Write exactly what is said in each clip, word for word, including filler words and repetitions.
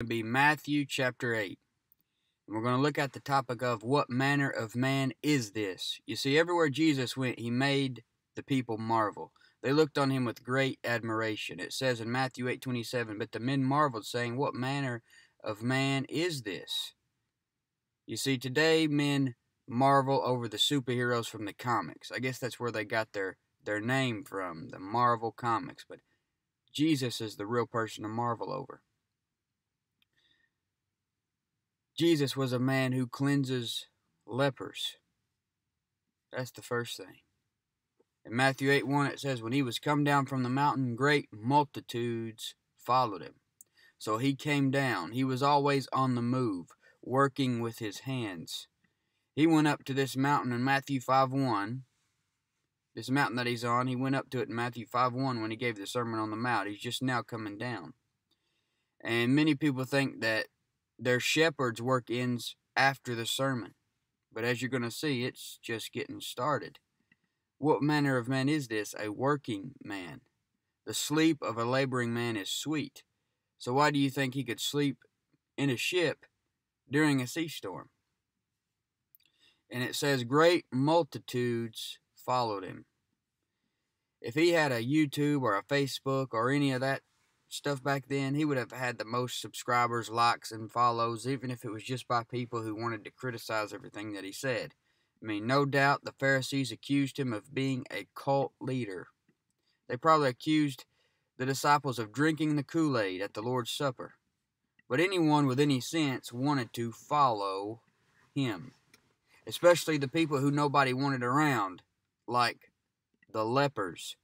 Going to be Matthew chapter eight. And we're going to look at the topic of what manner of man is this? You see, everywhere Jesus went, he made the people marvel. They looked on him with great admiration. It says in Matthew eight twenty-seven, but the men marveled, saying, what manner of man is this? You see, today men marvel over the superheroes from the comics. I guess that's where they got their, their name from, the Marvel comics. But Jesus is the real person to marvel over. Jesus was a man who cleanses lepers. That's the first thing. In Matthew eight one it says, when he was come down from the mountain, great multitudes followed him. So he came down. He was always on the move, working with his hands. He went up to this mountain in Matthew five one. This mountain that he's on, he went up to it in Matthew five one when he gave the Sermon on the Mount. He's just now coming down. And many people think that their shepherd's work ends after the sermon. But as you're going to see, it's just getting started. What manner of man is this? A working man. The sleep of a laboring man is sweet. So why do you think he could sleep in a ship during a sea storm? And it says, great multitudes followed him. If he had a YouTube or a Facebook or any of that stuff back then, he would have had the most subscribers, likes, and follows, even if it was just by people who wanted to criticize everything that he said. I mean, no doubt the Pharisees accused him of being a cult leader. They probably accused the disciples of drinking the Kool-Aid at the Lord's Supper. But anyone with any sense wanted to follow him, especially the people who nobody wanted around, like the lepers.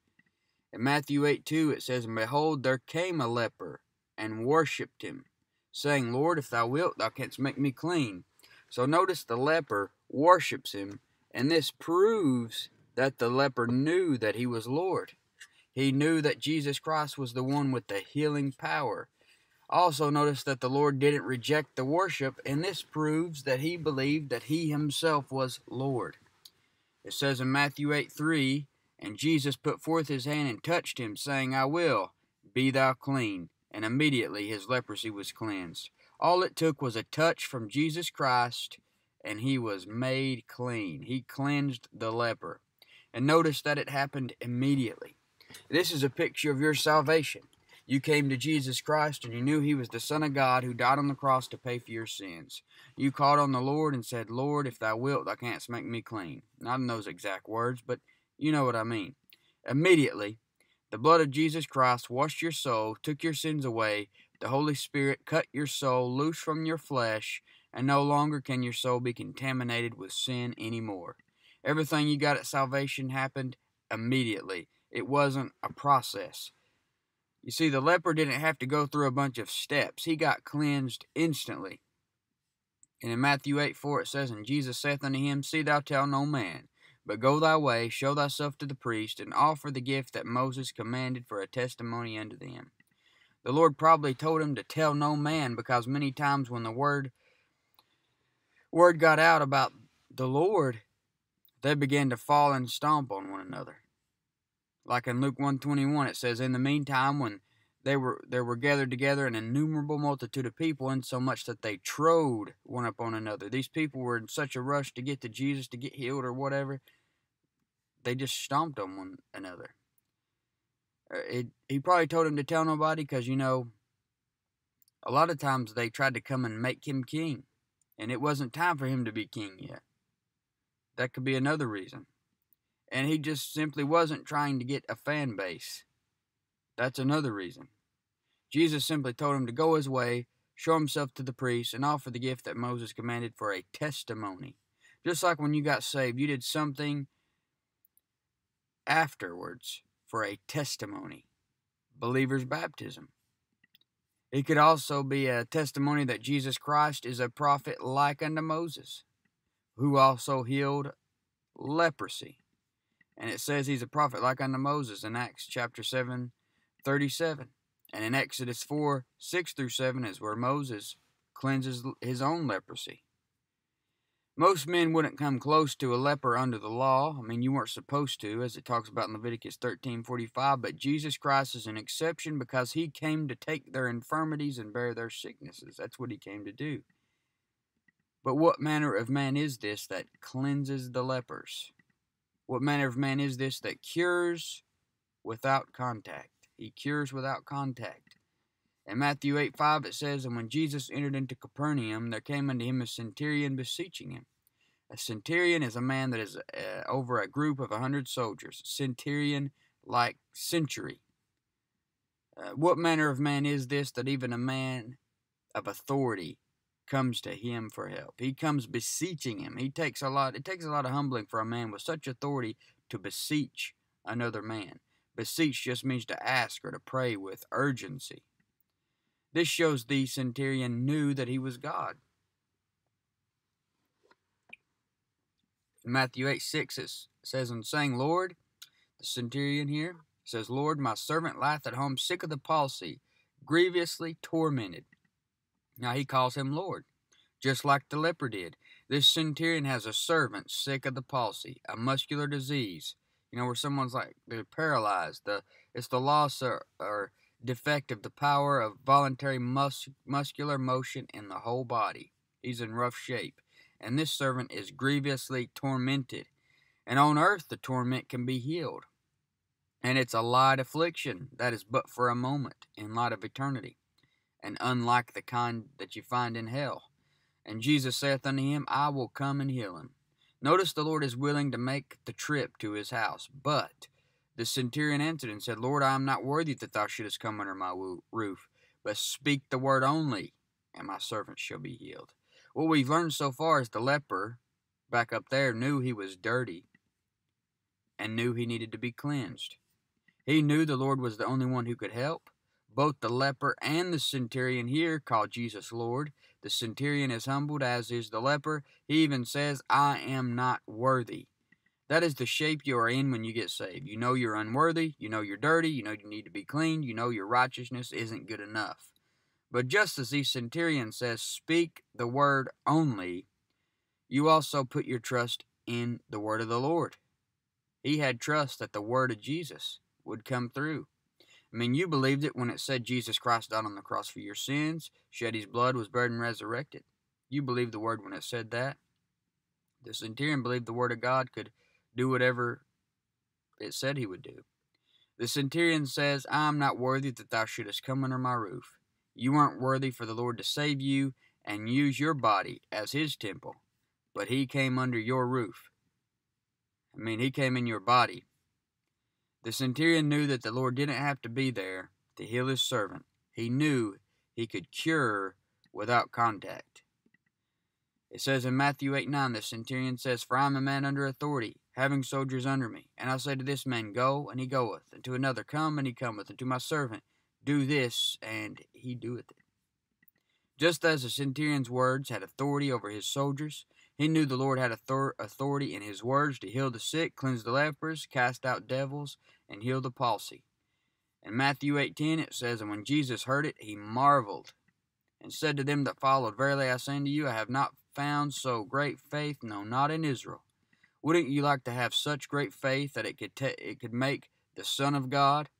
In Matthew eight two it says, and behold, there came a leper, and worshipped him, saying, Lord, if thou wilt, thou canst make me clean. So notice the leper worships him, and this proves that the leper knew that he was Lord. He knew that Jesus Christ was the one with the healing power. Also notice that the Lord didn't reject the worship, and this proves that he believed that he himself was Lord. It says in Matthew eight three, and Jesus put forth his hand and touched him, saying, I will, be thou clean. And immediately his leprosy was cleansed. All it took was a touch from Jesus Christ, and he was made clean. He cleansed the leper. And notice that it happened immediately. This is a picture of your salvation. You came to Jesus Christ, and you knew he was the Son of God who died on the cross to pay for your sins. You called on the Lord and said, Lord, if thou wilt, thou canst make me clean. Not in those exact words, but you know what I mean. Immediately, the blood of Jesus Christ washed your soul, took your sins away. The Holy Spirit cut your soul loose from your flesh, and no longer can your soul be contaminated with sin anymore. Everything you got at salvation happened immediately. It wasn't a process. You see, the leper didn't have to go through a bunch of steps. He got cleansed instantly. And in Matthew eight four it says, and Jesus saith unto him, see thou tell no man, but go thy way, show thyself to the priest, and offer the gift that Moses commanded for a testimony unto them. The Lord probably told him to tell no man, because many times when the word word got out about the Lord, they began to fall and stomp on one another. Like in Luke one twenty-one, it says, in the meantime, when they were there were gathered together an innumerable multitude of people, insomuch that they trode one upon another. These people were in such a rush to get to Jesus, to get healed or whatever, they just stomped on one another. It, he probably told him to tell nobody because, you know, a lot of times they tried to come and make him king, and it wasn't time for him to be king yet. That could be another reason. And he just simply wasn't trying to get a fan base. That's another reason. Jesus simply told him to go his way, show himself to the priest, and offer the gift that Moses commanded for a testimony. Just like when you got saved, you did something afterwards for a testimony. Believer's baptism. It could also be a testimony that Jesus Christ is a prophet like unto Moses, who also healed leprosy. And it says he's a prophet like unto Moses in Acts chapter seven thirty-seven. And in Exodus four six through seven is where Moses cleanses his own leprosy. Most men wouldn't come close to a leper under the law. I mean, you weren't supposed to, as it talks about in Leviticus thirteen forty-five. But Jesus Christ is an exception because he came to take their infirmities and bear their sicknesses. That's what he came to do. But what manner of man is this that cleanses the lepers? What manner of man is this that cures without contact? He cures without contact. In Matthew eight five it says, "And when Jesus entered into Capernaum, there came unto him a centurion beseeching him." A centurion is a man that is uh, over a group of a hundred soldiers. Centurion, like century. Uh, what manner of man is this that even a man of authority comes to him for help? He comes beseeching him. He takes a lot. It takes a lot of humbling for a man with such authority to beseech another man. Beseech just means to ask or to pray with urgency. This shows the centurion knew that he was God. In Matthew eight six it says, "And saying, Lord," the centurion here says, "Lord, my servant lieth at home sick of the palsy, grievously tormented." Now he calls him Lord, just like the leper did. This centurion has a servant sick of the palsy, a muscular disease, you know, where someone's like, they're paralyzed. The, it's the loss or... or defect of the power of voluntary mus muscular motion in the whole body. He's in rough shape. And this servant is grievously tormented. And on earth the torment can be healed. And it's a light affliction that is but for a moment in light of eternity. And unlike the kind that you find in hell. And Jesus saith unto him, "I will come and heal him." Notice the Lord is willing to make the trip to his house. But the centurion answered and said, "Lord, I am not worthy that thou shouldest come under my roof, but speak the word only, and my servant shall be healed." What we've learned so far is the leper, back up there, knew he was dirty and knew he needed to be cleansed. He knew the Lord was the only one who could help. Both the leper and the centurion here call Jesus Lord. The centurion is humbled, as is the leper. He even says, "I am not worthy." That is the shape you are in when you get saved. You know you're unworthy. You know you're dirty. You know you need to be cleaned. You know your righteousness isn't good enough. But just as the centurion says, "Speak the word only," you also put your trust in the word of the Lord. He had trust that the word of Jesus would come through. I mean, you believed it when it said Jesus Christ died on the cross for your sins, shed his blood, was buried and resurrected. You believed the word when it said that. The centurion believed the word of God could do whatever it said he would do. The centurion says, "I am not worthy that thou shouldest come under my roof." You weren't worthy for the Lord to save you and use your body as his temple, but he came under your roof. I mean, he came in your body. The centurion knew that the Lord didn't have to be there to heal his servant. He knew he could cure without contact. It says in Matthew eight nine, the centurion says, "For I am a man under authority, having soldiers under me. And I say to this man, Go, and he goeth. And to another, Come, and he cometh. And to my servant, Do this, and he doeth it." Just as the centurion's words had authority over his soldiers, he knew the Lord had authority in his words to heal the sick, cleanse the lepers, cast out devils, and heal the palsy. In Matthew eight ten, it says, "And when Jesus heard it, he marveled, and said to them that followed, Verily I say unto you, I have not found so great faith, no, not in Israel." Wouldn't you like to have such great faith that it could it could make the Son of God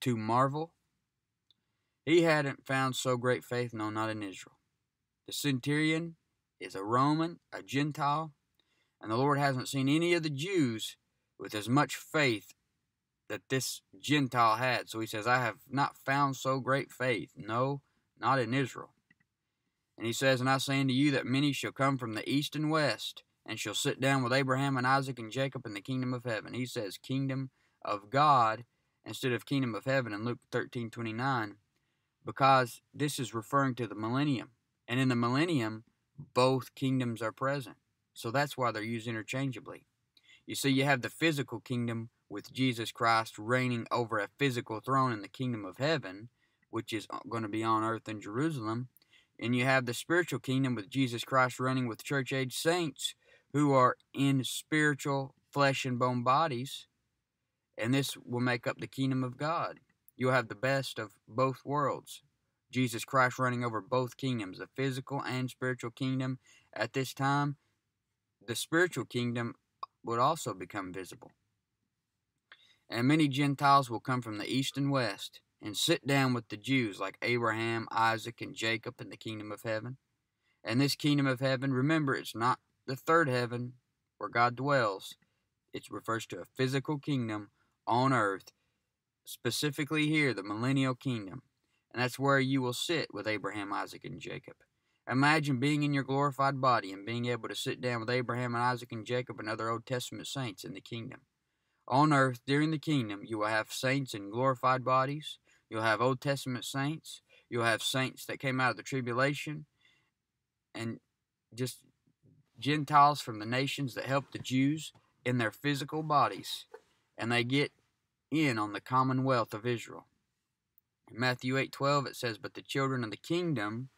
to marvel? He hadn't found so great faith, no, not in Israel. The centurion is a Roman, a Gentile, and the Lord hasn't seen any of the Jews with as much faith that this Gentile had. So he says, "I have not found so great faith, no, not in Israel." And he says, "And I say unto you that many shall come from the east and west, and shall sit down with Abraham and Isaac and Jacob in the kingdom of heaven." He says kingdom of God instead of kingdom of heaven in Luke thirteen twenty-nine, because this is referring to the millennium. And in the millennium, both kingdoms are present. So that's why they're used interchangeably. You see, you have the physical kingdom with Jesus Christ reigning over a physical throne in the kingdom of heaven, which is going to be on earth in Jerusalem. And you have the spiritual kingdom with Jesus Christ reigning with church-age saints who are in spiritual flesh and bone bodies, and this will make up the kingdom of God. You'll have the best of both worlds. Jesus Christ running over both kingdoms, the physical and spiritual kingdom at this time, the spiritual kingdom would also become visible. And many Gentiles will come from the east and west and sit down with the Jews like Abraham, Isaac, and Jacob in the kingdom of heaven. And this kingdom of heaven, remember, it's not the third heaven where God dwells. It refers to a physical kingdom on earth, specifically here, the millennial kingdom. And that's where you will sit with Abraham, Isaac, and Jacob. Imagine being in your glorified body and being able to sit down with Abraham and Isaac and Jacob and other Old Testament saints in the kingdom. On earth, during the kingdom, you will have saints in glorified bodies. You'll have Old Testament saints. You'll have saints that came out of the tribulation. And just Gentiles from the nations that helped the Jews in their physical bodies. And they get in on the commonwealth of Israel. In Matthew eight twelve, it says, "But the children of the kingdom,"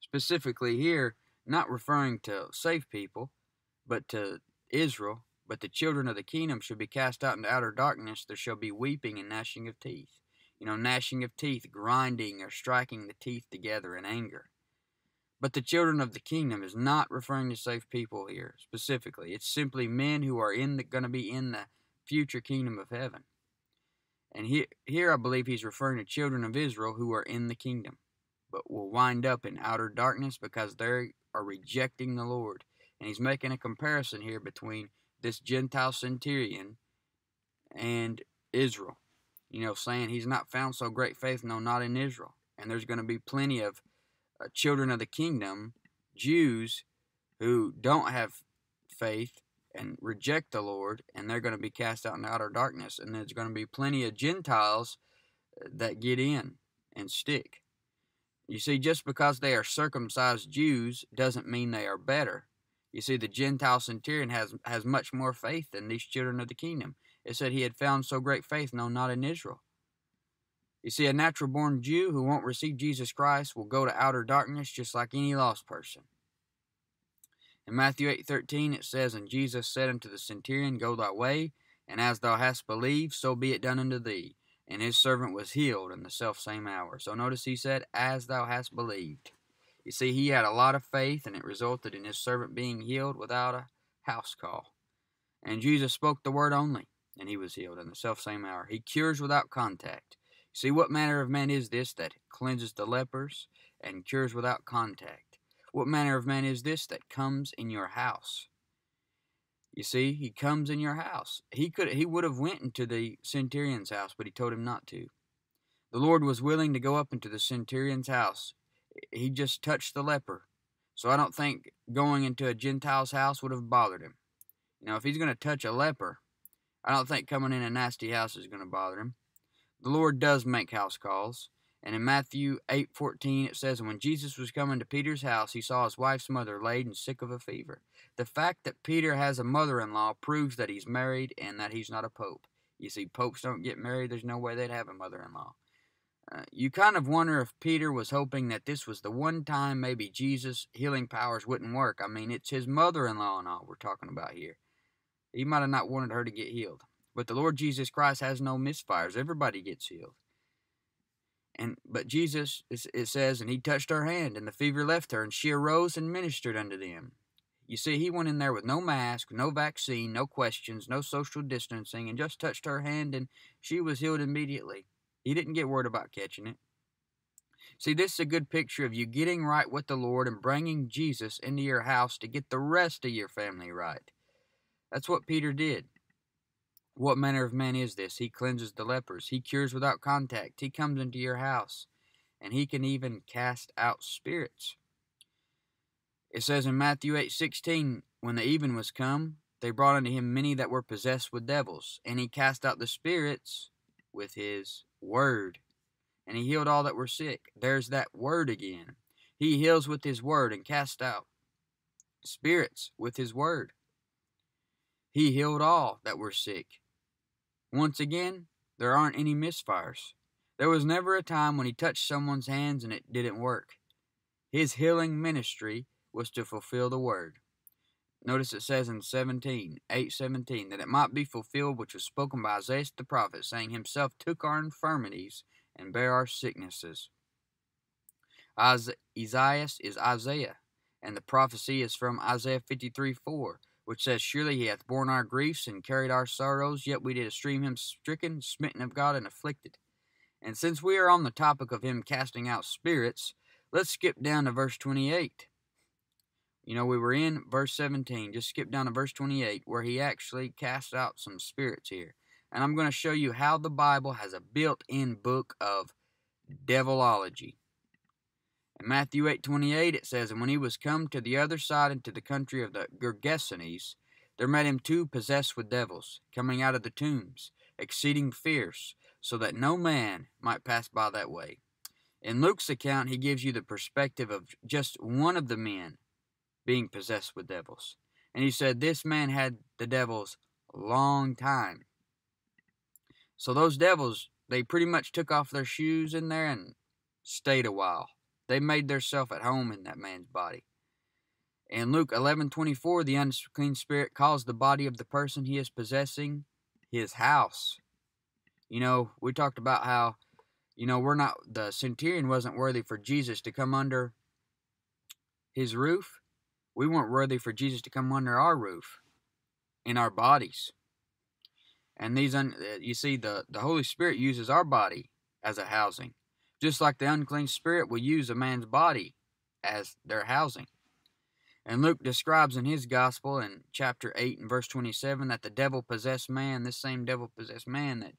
specifically here, not referring to saved people, but to Israel, "but the children of the kingdom should be cast out into outer darkness. There shall be weeping and gnashing of teeth." You know, gnashing of teeth, grinding or striking the teeth together in anger. But the children of the kingdom is not referring to saved people here, specifically. It's simply men who are in the, going to be in the future kingdom of heaven. And here, here I believe he's referring to children of Israel who are in the kingdom, but will wind up in outer darkness because they are rejecting the Lord. And he's making a comparison here between this Gentile centurion and Israel. You know, saying he's not found so great faith, no, not in Israel. And there's going to be plenty of children of the kingdom, Jews, who don't have faith and reject the Lord, and they're going to be cast out into outer darkness. And there's going to be plenty of Gentiles that get in and stick. You see, just because they are circumcised Jews doesn't mean they are better. You see, the Gentile centurion has, has much more faith than these children of the kingdom. It said he had found so great faith, no, not in Israel. You see, a natural-born Jew who won't receive Jesus Christ will go to outer darkness just like any lost person. In Matthew eight thirteen, it says, "And Jesus said unto the centurion, Go thy way, and as thou hast believed, so be it done unto thee. And his servant was healed in the selfsame hour." So notice he said, "As thou hast believed." You see, he had a lot of faith, and it resulted in his servant being healed without a house call. And Jesus spoke the word only, and he was healed in the selfsame hour. He cures without contact. See, what manner of man is this that cleanses the lepers and cures without contact? What manner of man is this that comes in your house? You see, he comes in your house. He could, he would have went into the centurion's house, but he told him not to. The Lord was willing to go up into the centurion's house. He just touched the leper. So I don't think going into a Gentile's house would have bothered him. You know, if he's going to touch a leper, I don't think coming in a nasty house is going to bother him. The Lord does make house calls. And in Matthew eight fourteen, it says, "When Jesus was coming to Peter's house, he saw his wife's mother laid and sick of a fever." The fact that Peter has a mother-in-law proves that he's married and that he's not a pope. You see, popes don't get married. There's no way they'd have a mother-in-law. Uh, you kind of wonder if Peter was hoping that this was the one time maybe Jesus' healing powers wouldn't work. I mean, it's his mother-in-law and all we're talking about here. He might have not wanted her to get healed. But the Lord Jesus Christ has no misfires. Everybody gets healed. And But Jesus, it says, "And he touched her hand, and the fever left her, and she arose and ministered unto them." You see, he went in there with no mask, no vaccine, no questions, no social distancing, and just touched her hand, and she was healed immediately. He didn't get worried about catching it. See, this is a good picture of you getting right with the Lord and bringing Jesus into your house to get the rest of your family right. That's what Peter did. What manner of man is this? He cleanses the lepers. He cures without contact. He comes into your house. And he can even cast out spirits. It says in Matthew eight sixteen, "When the even was come, they brought unto him many that were possessed with devils. And he cast out the spirits with his word. And he healed all that were sick." There's that word again. He heals with his word and casts out spirits with his word. He healed all that were sick. Once again, there aren't any misfires. There was never a time when he touched someone's hands and it didn't work. His healing ministry was to fulfill the word. Notice it says in seventeen, eight seventeen, "That it might be fulfilled which was spoken by Isaiah the prophet, saying, Himself took our infirmities and bare our sicknesses." Isaiah is Isaiah, And the prophecy is from Isaiah fifty-three four, which says, "Surely he hath borne our griefs and carried our sorrows, yet we did esteem him stricken, smitten of God, and afflicted." And since we are on the topic of him casting out spirits, let's skip down to verse twenty-eight. You know, we were in verse seventeen. Just skip down to verse twenty-eight, where he actually casts out some spirits here. And I'm going to show you how the Bible has a built-in book of devilology. In Matthew eight twenty-eight, it says, "And when he was come to the other side into the country of the Gergesenes, there met him two possessed with devils, coming out of the tombs, exceeding fierce, so that no man might pass by that way." In Luke's account, he gives you the perspective of just one of the men being possessed with devils. And he said, "This man had the devils a long time." So those devils, they pretty much took off their shoes in there and stayed a while. They made themselves at home in that man's body. In Luke eleven twenty-four, the unclean spirit calls the body of the person he is possessing his house. You know, we talked about how, you know, we're not, the centurion wasn't worthy for Jesus to come under his roof. We weren't worthy for Jesus to come under our roof, in our bodies. And these, un, you see, the, the Holy Spirit uses our body as a housing, just like the unclean spirit will use a man's body as their housing. And Luke describes in his gospel in chapter eight and verse twenty-seven that the devil-possessed man, this same devil-possessed man that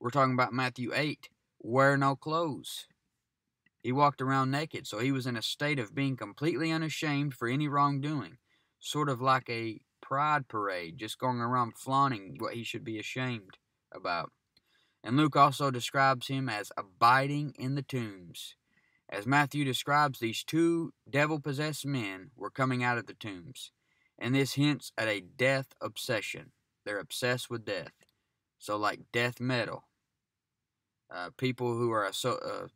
we're talking about Matthew eight, wore no clothes. He walked around naked, so he was in a state of being completely unashamed for any wrongdoing, sort of like a pride parade, just going around flaunting what he should be ashamed about. And Luke also describes him as abiding in the tombs, as Matthew describes these two devil-possessed men were coming out of the tombs, and this hints at a death obsession. They're obsessed with death, so like death metal, uh, people who are so. Uh,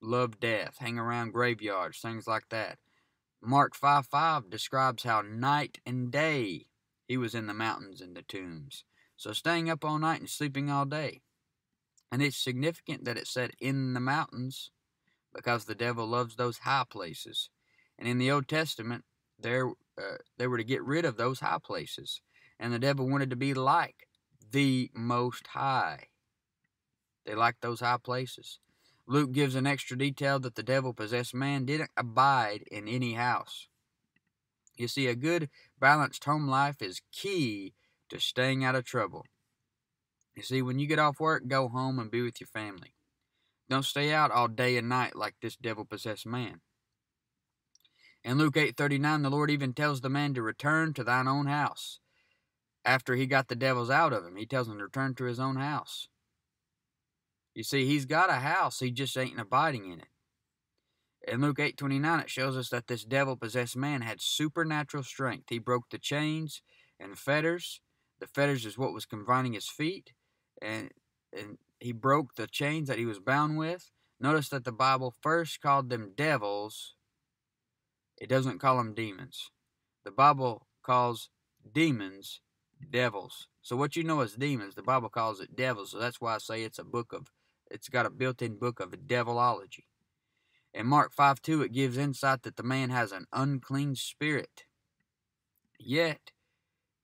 love death, hang around graveyards, things like that. Mark five five describes how night and day he was in the mountains and the tombs. So staying up all night and sleeping all day. And it's significant that it said in the mountains because the devil loves those high places. And in the Old Testament, there uh, they were to get rid of those high places. And the devil wanted to be like the Most High. They liked those high places. Luke gives an extra detail that the devil-possessed man didn't abide in any house. You see, a good, balanced home life is key to staying out of trouble. You see, when you get off work, go home and be with your family. Don't stay out all day and night like this devil-possessed man. In Luke eight thirty-nine, the Lord even tells the man to return to thine own house. After he got the devils out of him, he tells him to return to his own house. You see, he's got a house, he just ain't abiding in it. In Luke eight twenty-nine, it shows us that this devil-possessed man had supernatural strength. He broke the chains and fetters. The fetters is what was confining his feet, and, and he broke the chains that he was bound with. Notice that the Bible first called them devils. It doesn't call them demons. The Bible calls demons devils. So what you know as demons, the Bible calls it devils, so that's why I say it's a book of It's got a built-in book of devilology. In Mark five two, it gives insight that the man has an unclean spirit. Yet,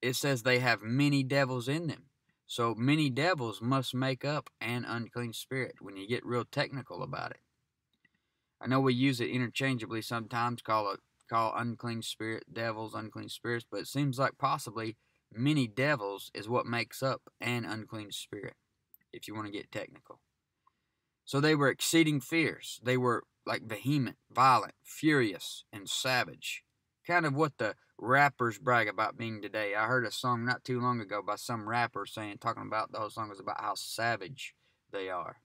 it says they have many devils in them. So many devils must make up an unclean spirit when you get real technical about it. I know we use it interchangeably sometimes, call it, call unclean spirit devils, unclean spirits, but it seems like possibly many devils is what makes up an unclean spirit, if you want to get technical. So they were exceeding fierce. They were like vehement, violent, furious, and savage. Kind of what the rappers brag about being today. I heard a song not too long ago by some rapper saying, talking about the whole song was about how savage they are.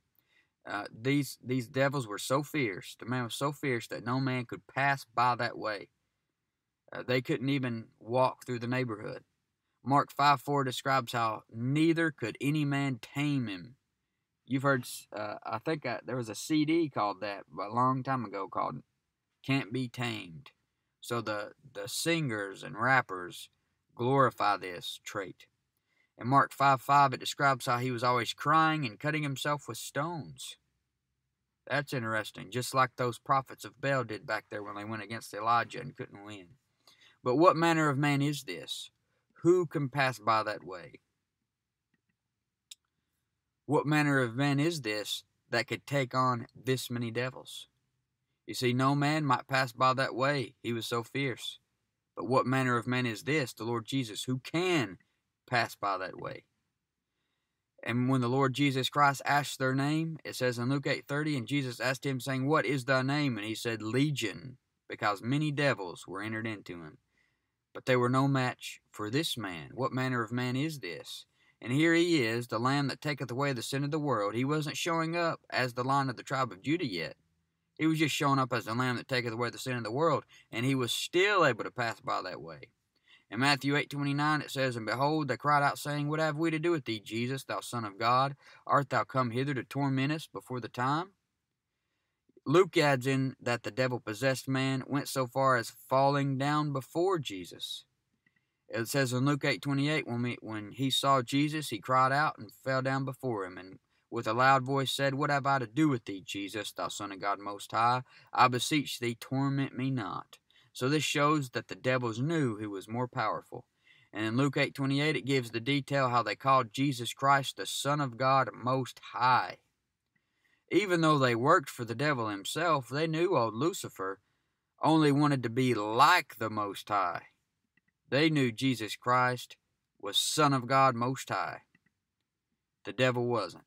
Uh, these, these devils were so fierce, the man was so fierce that no man could pass by that way. Uh, they couldn't even walk through the neighborhood. Mark five four describes how neither could any man tame him. You've heard, uh, I think I, there was a C D called that a long time ago called Can't Be Tamed. So the, the singers and rappers glorify this trait. In Mark five five, it describes how he was always crying and cutting himself with stones. That's interesting. Just like those prophets of Baal did back there when they went against Elijah and couldn't win. But what manner of man is this? Who can pass by that way? What manner of man is this that could take on this many devils? You see, no man might pass by that way. He was so fierce. But what manner of man is this, the Lord Jesus, who can pass by that way? And when the Lord Jesus Christ asked their name, it says in Luke eight thirty, and Jesus asked him, saying, "What is thy name?" And he said, "Legion," because many devils were entered into him. But they were no match for this man. What manner of man is this? And here he is, the Lamb that taketh away the sin of the world. He wasn't showing up as the Lion of the tribe of Judah yet. He was just showing up as the Lamb that taketh away the sin of the world, and he was still able to pass by that way. In Matthew eight twenty-nine it says, "And behold, they cried out, saying, What have we to do with thee, Jesus, thou Son of God? Art thou come hither to torment us before the time?" Luke adds in that the devil-possessed man went so far as falling down before Jesus. It says in Luke eight twenty-eight, when, we, when he saw Jesus, he cried out and fell down before him, and with a loud voice said, "What have I to do with thee, Jesus, thou Son of God Most High? I beseech thee, torment me not." So this shows that the devils knew who was more powerful. And in Luke eight twenty-eight, it gives the detail how they called Jesus Christ the Son of God Most High. Even though they worked for the devil himself, they knew old Lucifer only wanted to be like the Most High. They knew Jesus Christ was Son of God Most High. The devil wasn't.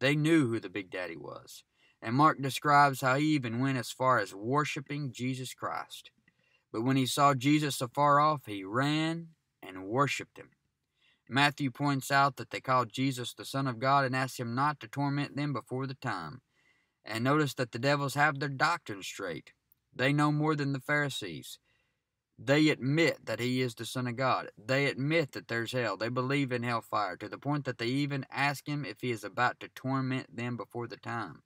They knew who the Big Daddy was. And Mark describes how he even went as far as worshiping Jesus Christ. But when he saw Jesus afar off, he ran and worshipped him. Matthew points out that they called Jesus the Son of God and asked him not to torment them before the time. And notice that the devils have their doctrine straight. They know more than the Pharisees. They admit that he is the Son of God. They admit that there's hell. They believe in hellfire, to the point that they even ask him if he is about to torment them before the time.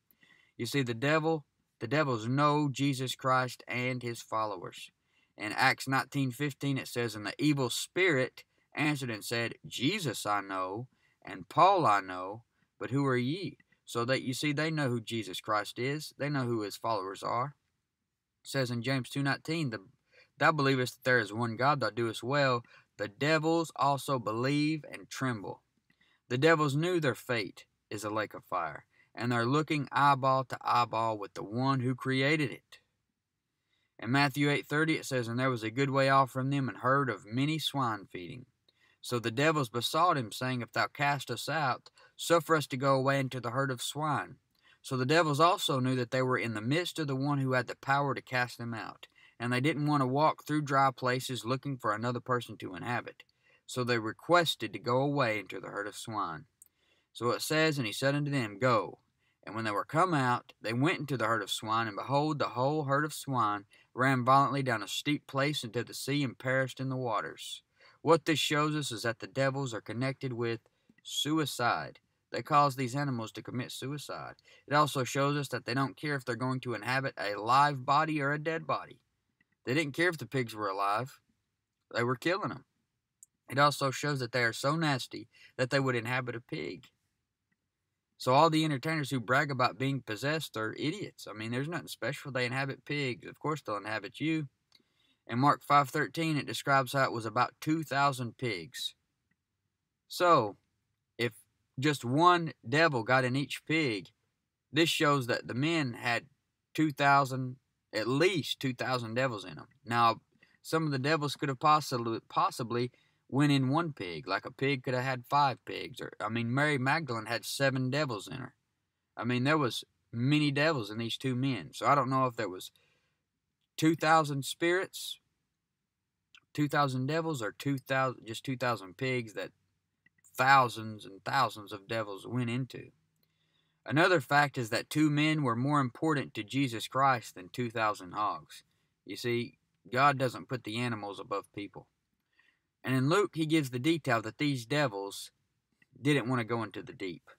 You see, the devil, the devils know Jesus Christ and his followers. In Acts nineteen fifteen, it says, "And the evil spirit answered and said, Jesus I know, and Paul I know, but who are ye?" So that, you see, they know who Jesus Christ is. They know who his followers are. It says in James two nineteen, the "Thou believest that there is one God, thou doest well. The devils also believe and tremble." The devils knew their fate is a lake of fire, and they're looking eyeball to eyeball with the one who created it. In Matthew eight thirty it says, "And there was a good way off from them an herd of many swine feeding. So the devils besought him, saying, If thou cast us out, suffer us to go away into the herd of swine." So the devils also knew that they were in the midst of the one who had the power to cast them out. And they didn't want to walk through dry places looking for another person to inhabit. So they requested to go away into the herd of swine. So it says, "And he said unto them, Go. And when they were come out, they went into the herd of swine, and behold, the whole herd of swine ran violently down a steep place into the sea, and perished in the waters." What this shows us is that the devils are connected with suicide. They cause these animals to commit suicide. It also shows us that they don't care if they're going to inhabit a live body or a dead body. They didn't care if the pigs were alive. They were killing them. It also shows that they are so nasty that they would inhabit a pig. So all the entertainers who brag about being possessed are idiots. I mean, there's nothing special. They inhabit pigs. Of course they'll inhabit you. In Mark five thirteen, it describes how it was about two thousand pigs. So, if just one devil got in each pig, this shows that the men had two thousand, at least two thousand devils in them. Now, some of the devils could have possibly, possibly went in one pig. Like a pig could have had five pigs. Or, I mean, Mary Magdalene had seven devils in her. I mean, there was many devils in these two men. So I don't know if there was two thousand spirits, two thousand devils, or two thousand, just two thousand pigs that thousands and thousands of devils went into. Another fact is that two men were more important to Jesus Christ than two thousand hogs. You see, God doesn't put the animals above people. And in Luke, he gives the detail that these devils didn't want to go into the deep.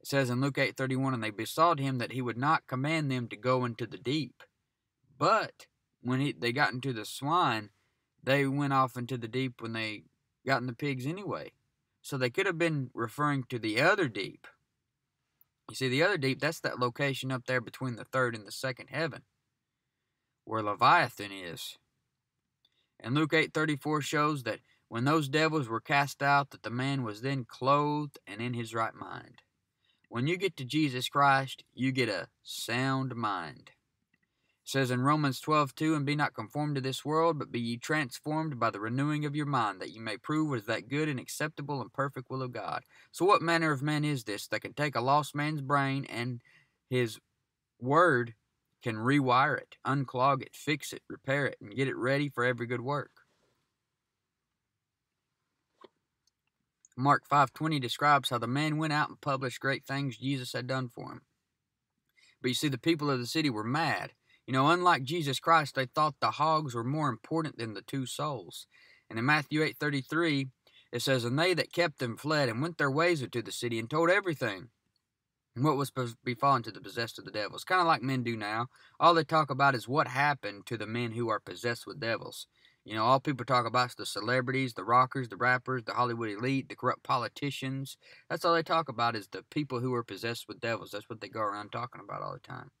It says in Luke eight thirty-one, "And they besought him that he would not command them to go into the deep. But when he, they got into the swine, they went off into the deep when they got in the pigs anyway." So they could have been referring to the other deep. You see, the other deep, that's that location up there between the third and the second heaven, where Leviathan is. And Luke eight thirty-four shows that when those devils were cast out, that the man was then clothed and in his right mind. When you get to Jesus Christ, you get a sound mind. It says in Romans twelve two, "And be not conformed to this world, but be ye transformed by the renewing of your mind, that ye may prove what is that good and acceptable and perfect will of God." So what manner of man is this that can take a lost man's brain and his word can rewire it, unclog it, fix it, repair it, and get it ready for every good work? Mark five twenty describes how the man went out and published great things Jesus had done for him. But you see, the people of the city were mad. You know, unlike Jesus Christ, they thought the hogs were more important than the two souls. And in Matthew eight thirty-three, it says, "And they that kept them fled, and went their ways into the city, and told everything, and what was befallen to the possessed of the devils." Kind of like men do now. All they talk about is what happened to the men who are possessed with devils. You know, all people talk about is the celebrities, the rockers, the rappers, the Hollywood elite, the corrupt politicians. That's all they talk about is the people who are possessed with devils. That's what they go around talking about all the time.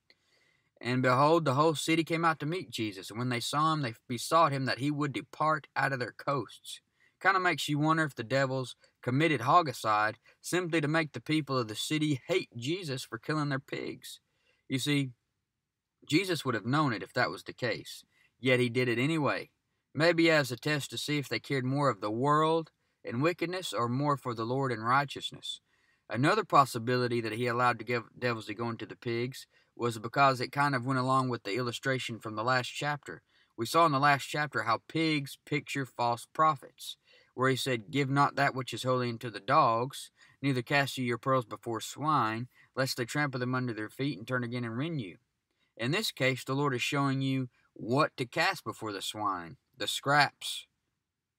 And behold, the whole city came out to meet Jesus. And when they saw him, they besought him that he would depart out of their coasts. Kind of makes you wonder if the devils committed hogicide simply to make the people of the city hate Jesus for killing their pigs. You see, Jesus would have known it if that was the case. Yet he did it anyway. Maybe as a test to see if they cared more of the world and wickedness or more for the Lord and righteousness. Another possibility that he allowed the devils to go into the pigs was because it kind of went along with the illustration from the last chapter. We saw in the last chapter how pigs picture false prophets, where he said, "Give not that which is holy unto the dogs, neither cast ye your pearls before swine, lest they trample them under their feet and turn again and rend you." In this case, the Lord is showing you what to cast before the swine, the scraps.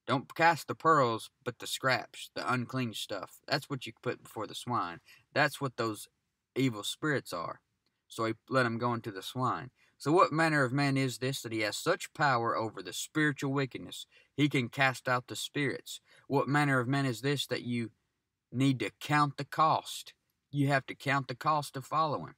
Don't cast the pearls, but the scraps, the unclean stuff. That's what you put before the swine. That's what those evil spirits are. So he let them go into the swine. So what manner of man is this that he has such power over the spiritual wickedness? He can cast out the spirits. What manner of man is this that you need to count the cost? You have to count the cost of following.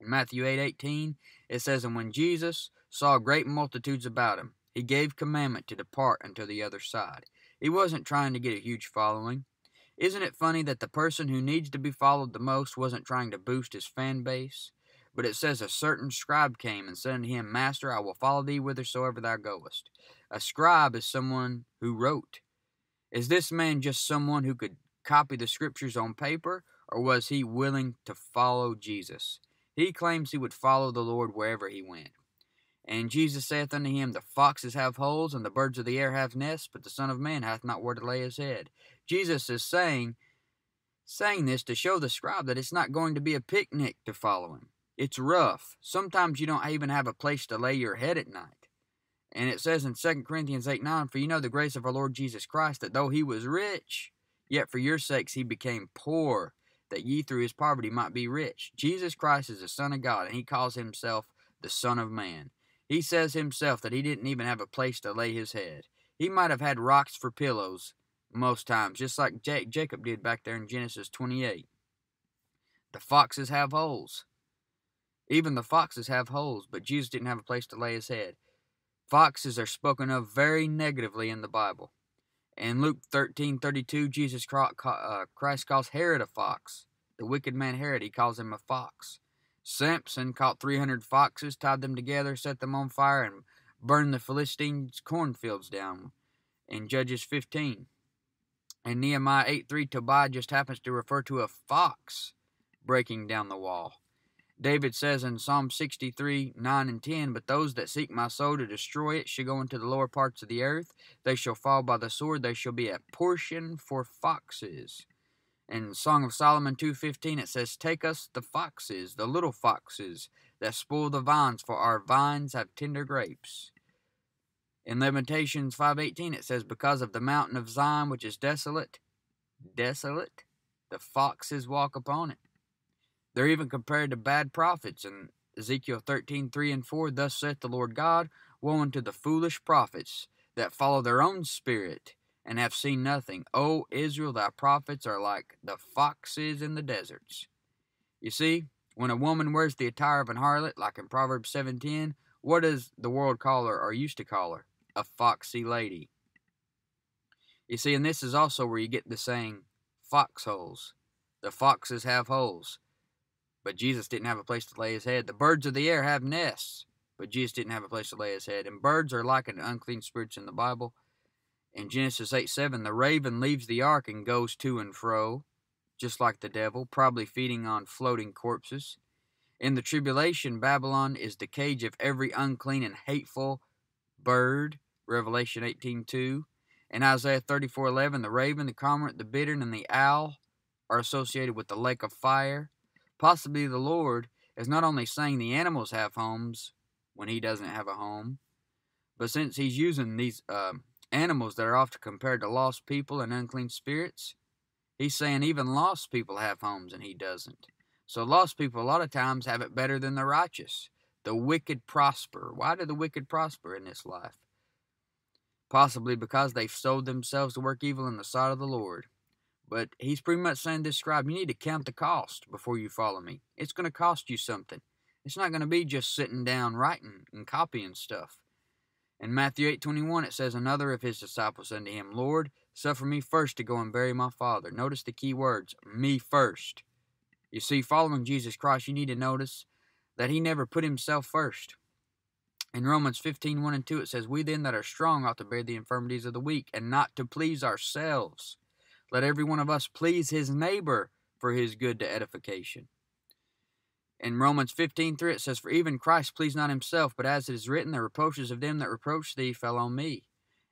In Matthew eight eighteen, it says, "And when Jesus saw great multitudes about him, he gave commandment to depart unto the other side." He wasn't trying to get a huge following. Isn't it funny that the person who needs to be followed the most wasn't trying to boost his fan base? But it says, "A certain scribe came and said unto him, Master, I will follow thee whithersoever thou goest." A scribe is someone who wrote. Is this man just someone who could copy the scriptures on paper, or was he willing to follow Jesus? He claims he would follow the Lord wherever he went. And Jesus saith unto him, "The foxes have holes, and the birds of the air have nests, but the Son of Man hath not where to lay his head." Jesus is saying, saying this to show the scribe that it's not going to be a picnic to follow him. It's rough. Sometimes you don't even have a place to lay your head at night. And it says in Second Corinthians eight nine, "For you know the grace of our Lord Jesus Christ, that though he was rich, yet for your sakes he became poor, that ye through his poverty might be rich." Jesus Christ is the Son of God, and he calls himself the Son of Man. He says himself that he didn't even have a place to lay his head. He might have had rocks for pillows most times, just like Jacob did back there in Genesis twenty-eight. The foxes have holes. Even the foxes have holes, but Jesus didn't have a place to lay his head. Foxes are spoken of very negatively in the Bible. In Luke thirteen thirty-two, Jesus Christ calls Herod a fox. The wicked man Herod, he calls him a fox. Samson caught three hundred foxes, tied them together, set them on fire, and burned the Philistines' cornfields down in Judges fifteen. In Nehemiah eight three, Tobiah just happens to refer to a fox breaking down the wall. David says in Psalm sixty-three, nine and ten, "But those that seek my soul to destroy it shall go into the lower parts of the earth. They shall fall by the sword. They shall be a portion for foxes." In Song of Solomon two fifteen, it says, "Take us the foxes, the little foxes, that spoil the vines, for our vines have tender grapes." In Lamentations five eighteen, it says, "Because of the mountain of Zion, which is desolate, desolate, the foxes walk upon it." They're even compared to bad prophets in Ezekiel thirteen, three and four. "Thus saith the Lord God, woe unto the foolish prophets that follow their own spirit and have seen nothing. O Israel, thy prophets are like the foxes in the deserts." You see, when a woman wears the attire of an harlot, like in Proverbs seven ten, what does the world call her, or used to call her? A foxy lady. You see, and this is also where you get the saying, foxholes. The foxes have holes, but Jesus didn't have a place to lay his head. The birds of the air have nests, but Jesus didn't have a place to lay his head. And birds are like an unclean spirits in the Bible. In Genesis eight seven, the raven leaves the ark and goes to and fro, just like the devil, probably feeding on floating corpses. In the tribulation, Babylon is the cage of every unclean and hateful bird, Revelation eighteen two. In Isaiah thirty-four eleven, the raven, the cormorant, the bittern, and the owl are associated with the lake of fire. Possibly the Lord is not only saying the animals have homes when he doesn't have a home, but since he's using these uh, animals that are often compared to lost people and unclean spirits, he's saying even lost people have homes and he doesn't. So lost people a lot of times have it better than the righteous. The wicked prosper. Why do the wicked prosper in this life? Possibly because they've sold themselves to work evil in the sight of the Lord. But he's pretty much saying to this scribe, you need to count the cost before you follow me. It's going to cost you something. It's not going to be just sitting down writing and copying stuff. In Matthew eight twenty-one, it says, another of his disciples said to him, Lord, suffer me first to go and bury my father. Notice the key words, me first. You see, following Jesus Christ, you need to notice that he never put himself first. In Romans fifteen one and two, it says, we then that are strong ought to bear the infirmities of the weak, and not to please ourselves. Let every one of us please his neighbor for his good to edification. In Romans fifteen three, it says, for even Christ pleased not himself, but as it is written, the reproaches of them that reproach thee fell on me.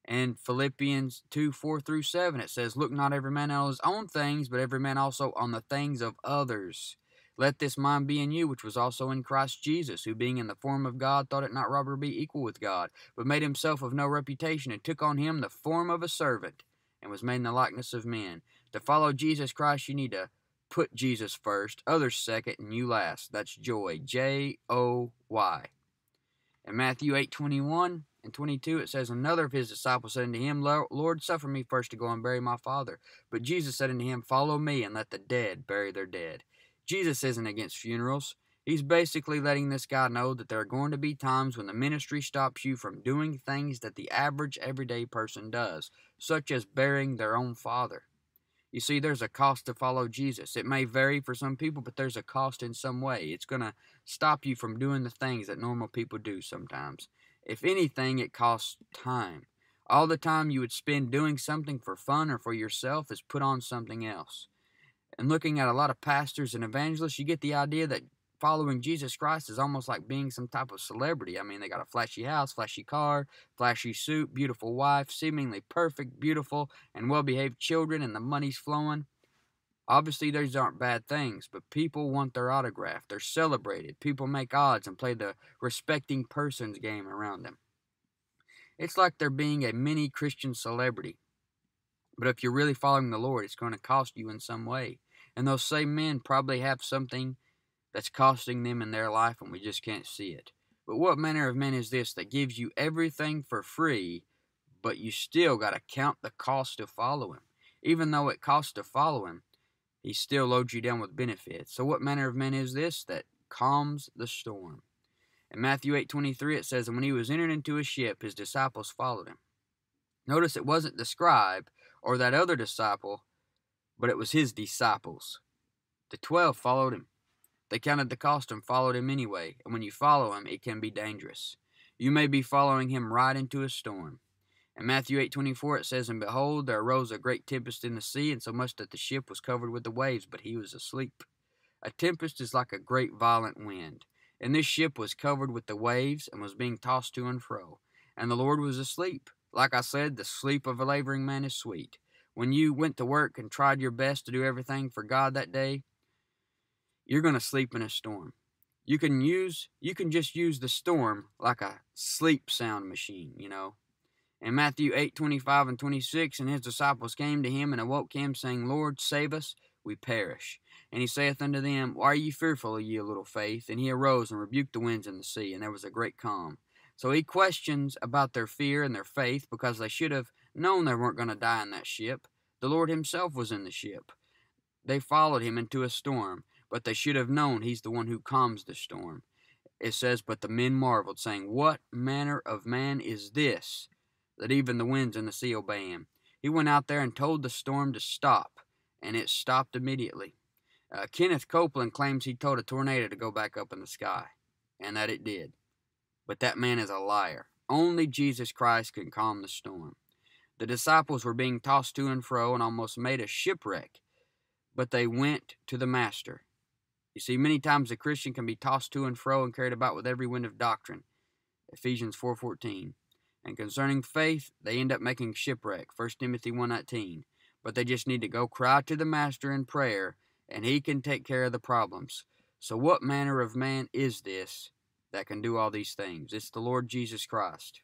And Philippians two four through seven, it says, look not every man on his own things, but every man also on the things of others. Let this mind be in you, which was also in Christ Jesus, who being in the form of God, thought it not robbery to be equal with God, but made himself of no reputation, and took on him the form of a servant, and was made in the likeness of men. To follow Jesus Christ, you need to put Jesus first, others second, and you last. That's joy, J O Y. In Matthew eight twenty-one and twenty-two, it says, another of his disciples said unto him, Lord, suffer me first to go and bury my father. But Jesus said unto him, follow me, and let the dead bury their dead. Jesus isn't against funerals. He's basically letting this guy know that there are going to be times when the ministry stops you from doing things that the average everyday person does, such as burying their own father. You see, there's a cost to follow Jesus. It may vary for some people, but there's a cost in some way. It's going to stop you from doing the things that normal people do sometimes. If anything, it costs time. All the time you would spend doing something for fun or for yourself is put on something else. And looking at a lot of pastors and evangelists, you get the idea that following Jesus Christ is almost like being some type of celebrity. I mean, they got a flashy house, flashy car, flashy suit, beautiful wife, seemingly perfect, beautiful, and well-behaved children, and the money's flowing. Obviously, those aren't bad things, but people want their autograph. They're celebrated. People make odds and play the respecting person's game around them. It's like they're being a mini Christian celebrity. But if you're really following the Lord, it's going to cost you in some way. And those same men probably have something that's costing them in their life, and we just can't see it. But what manner of man is this that gives you everything for free, but you still got to count the cost to follow him? Even though it costs to follow him, he still loads you down with benefits. So what manner of man is this that calms the storm? In Matthew eight twenty-three, it says, and when he was entered into a ship, his disciples followed him. Notice it wasn't the scribe or that other disciple, but it was his disciples. The twelve followed him. They counted the cost and followed him anyway, and when you follow him, it can be dangerous. You may be following him right into a storm. In Matthew eight twenty-four, it says, and behold, there arose a great tempest in the sea, and so much that the ship was covered with the waves, but he was asleep. A tempest is like a great violent wind, and this ship was covered with the waves and was being tossed to and fro. And the Lord was asleep. Like I said, the sleep of a laboring man is sweet. When you went to work and tried your best to do everything for God that day, you're going to sleep in a storm. You can use, you can just use the storm like a sleep sound machine, you know. In Matthew eight twenty-five and twenty-six, and his disciples came to him and awoke him, saying, Lord, save us, we perish. And he saith unto them, why are ye fearful, ye of little faith? And he arose and rebuked the winds and the sea, and there was a great calm. So he questions about their fear and their faith, because they should have known they weren't going to die in that ship. The Lord himself was in the ship. They followed him into a storm. but they should have known he's the one who calms the storm. It says, but the men marveled, saying, what manner of man is this, that even the winds and the sea obey him? He went out there and told the storm to stop, and it stopped immediately. Uh, Kenneth Copeland claims he told a tornado to go back up in the sky, and that it did. But that man is a liar. Only Jesus Christ can calm the storm. The disciples were being tossed to and fro and almost made a shipwreck, but they went to the Master. You see, many times a Christian can be tossed to and fro and carried about with every wind of doctrine, Ephesians four fourteen. And concerning faith, they end up making shipwreck, First Timothy one nineteen. But they just need to go cry to the Master in prayer, and he can take care of the problems. So what manner of man is this that can do all these things? It's the Lord Jesus Christ.